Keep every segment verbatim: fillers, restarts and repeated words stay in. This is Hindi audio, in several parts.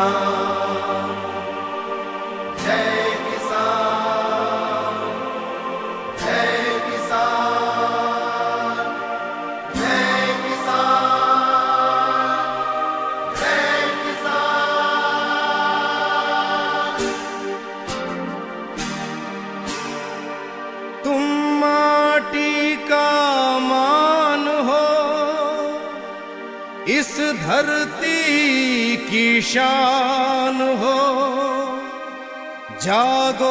किसान, जय किसान, जय किसान, जय किसान, जय किसान। तुम माटी का मान हो, इस धरती की शान हो। जागो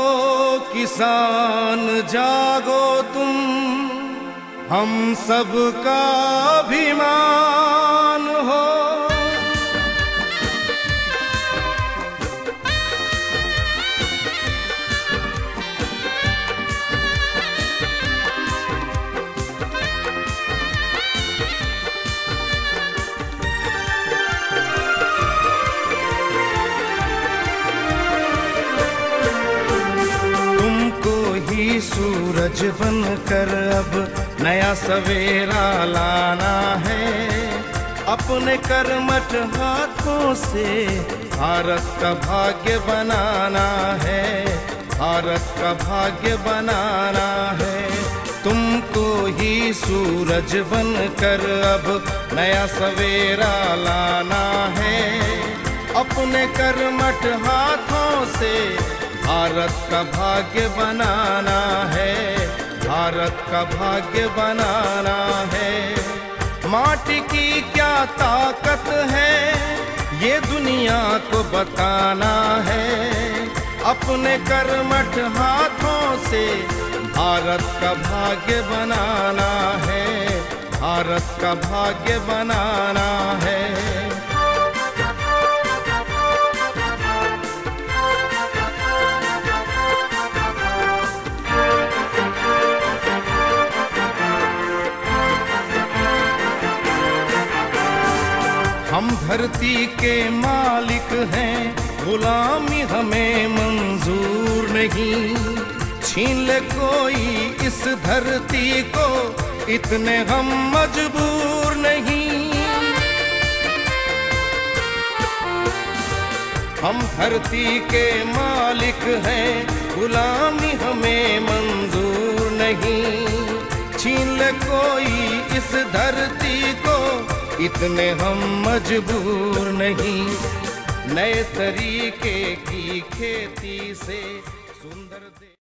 किसान जागो, तुम हम सब का अभिमान हो। सूरज बन कर अब नया सवेरा लाना है। अपने कर्मठ हाथों से भारत का भाग्य बनाना है, भारत का भाग्य बनाना है। तुमको ही सूरज बन कर अब नया सवेरा लाना है। अपने कर्मठ हाथों से भारत का भाग्य बनाना है, भारत का भाग्य बनाना है। माटी की क्या ताकत है ये दुनिया को बताना है। अपने कर्मठ हाथों से भारत का भाग्य बनाना है, भारत का भाग्य बनाना है। हम धरती के मालिक हैं, गुलामी हमें मंजूर नहीं। छीन ले कोई इस धरती को, इतने हम मजबूर नहीं। हम धरती के मालिक हैं, गुलामी हमें मंजूर नहीं। छीन ले कोई इस धरती को, इतने हम मजबूर नहीं। नए तरीके की खेती से सुंदर